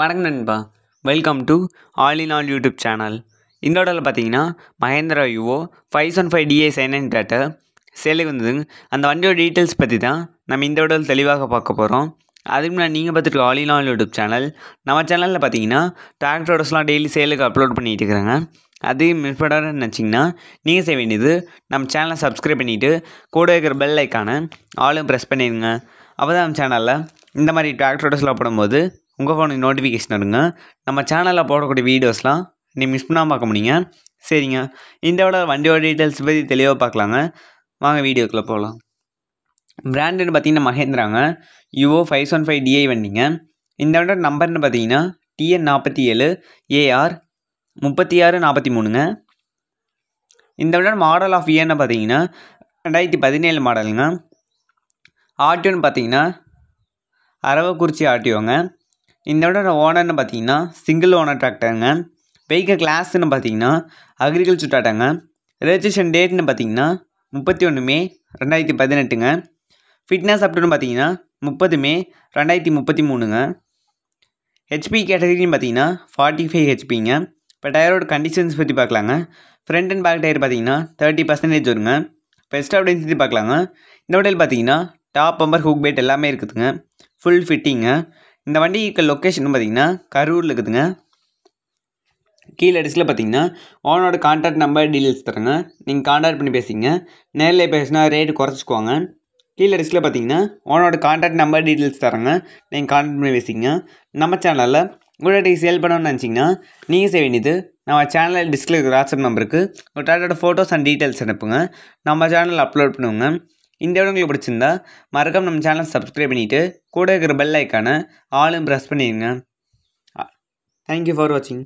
வணக்கம் நண்பா, welcome to all in all YouTube channel. இந்த இடத்துல பார்த்தீங்கன்னா மஹேந்திரா யுவோ 575 DI சைனன் டேட்டா சேலுக்கு வந்ததுங்க. அந்த வண்டியோட டீட்டெயில்ஸ் பற்றி தான் நம்ம இந்த இடத்துல தெளிவாக பார்க்க போகிறோம். அதுக்கு முன்னாடி நீங்கள் பார்த்துருக்க all in all YouTube channel, நம்ம சேனலில் பார்த்தீங்கன்னா டிராக்டர்ஸ்லாம் டெய்லி சேலுக்கு அப்லோட் பண்ணிகிட்டு இருக்கிறாங்க. அது மிஸ் பண்ண நினச்சிங்கன்னா நீங்கள் செய்ய வேண்டியது நம்ம சேனலை சப்ஸ்கிரைப் பண்ணிவிட்டு கூட இருக்கிற பெல் ஐக்கானை ஆளும் ப்ரெஸ் பண்ணிடுங்க. அப்போ தான் நம்ம சேனலில் இந்த மாதிரி டிராக்டர்ஸ்லாம் போடும்போது உங்கள் ஃபோனுக்கு நோட்டிஃபிகேஷன் வருங்க. நம்ம சேனலில் போடக்கூடிய வீடியோஸ்லாம் நீ மிஸ் பண்ணாமல் பார்க்க முடியுங்க. சரிங்க, இந்தோட வண்டியோட டீட்டெயில்ஸ் பற்றி தெளிவாக பார்க்கலாங்க. வாங்க வீடியோக்குள்ளே போகலாம். பிராண்டுன்னு பார்த்தீங்கன்னா மஹேந்திராங்க யுவோ 575 DI வண்டிங்க. இந்த விட நம்பர்னு பார்த்தீங்கன்னா TN 47 AR 3643ங்க. இந்த விட மாடல் ஆஃப் இயர்னு பார்த்தீங்கன்னா 2017 மாடலுங்க. ஆர்டியோன்னு பார்த்தீங்கன்னா அரவக்குறிச்சி ஆர்டியோங்க. இந்த விட ஓனர்னு பார்த்தீங்கன்னா சிங்கிள் ஓனர் டிராக்டருங்க. வெஹிக்கிள் கிளாஸ்ன்னு பார்த்தீங்கன்னா அக்ரிகல்ச்சர் டாட்டாங்க. ரெஜிஸ்ட்ரேஷன் டேட்னு பார்த்தீங்கன்னா 31 மே 2018ங்க. ஃபிட்னஸ் அப்டுன்னு பார்த்தீங்கன்னா 30 மே 2033ங்க. ஹெச்பி கேட்டகரின்னு பார்த்தீங்கன்னா 45 ஹெச்பிங்க. இப்போ டயரோட கண்டிஷன்ஸ் பற்றி பார்க்கலாங்க. ஃப்ரண்ட் அண்ட் பேக் டயர் பார்த்தீங்கன்னா 30% வருங்க. பெஸ்ட் ஆஃப் டென்சிட்டி பார்க்கலாங்க. இந்த வண்டியில் பார்த்தீங்கன்னா டாப் பம்பர் ஹூக் பேட் எல்லாமே இருக்குதுங்க. ஃபுல் ஃபிட்டிங்க. இந்த வண்டிக்கு லொக்கேஷன் பார்த்தீங்கன்னா கரூரில் இருக்குதுங்க. கீழே டிஸ்கில் பார்த்தீங்கன்னா ஓனோட கான்டாக்ட் நம்பர் டீட்டெயில்ஸ் தருங்க. நீங்கள் கான்டாக்ட் பண்ணி பேசிங்க. நேரில் பேசினா ரேட்டு குறைச்சிக்குவாங்க. கீழே டிஸ்கில் பார்த்தீங்கன்னா ஓனோட கான்டாக்ட் நம்பர் டீட்டெயில்ஸ் தரங்க. நீங்கள் கான்டாக்ட் பண்ணி பேசிங்க. நம்ம சேனலில் உங்கள்கிட்ட சேல் பண்ணணும்னு நினச்சிங்கன்னா நீங்கள் செய்ய வேண்டியது நம்ம சேனலில் டிஸ்கில் இருக்கிற வாட்ஸ்அப் நம்பருக்கு உங்கள் டாட்டோட ஃபோட்டோஸ் அண்ட் டீட்டெயில்ஸ் அனுப்புங்க. நம்ம சேனலில் அப்லோட் பண்ணுவோங்க. இந்த விட உங்களுக்கு பிடிச்சிருந்தா மறக்காம நம்ம சேனலை சப்ஸ்கிரைப் பண்ணிவிட்டு கூட இருக்கிற பெல் ஐக்கானை ஆளும் ப்ரெஸ் பண்ணிடுங்க. தேங்க்யூ ஃபார் வாட்சிங்.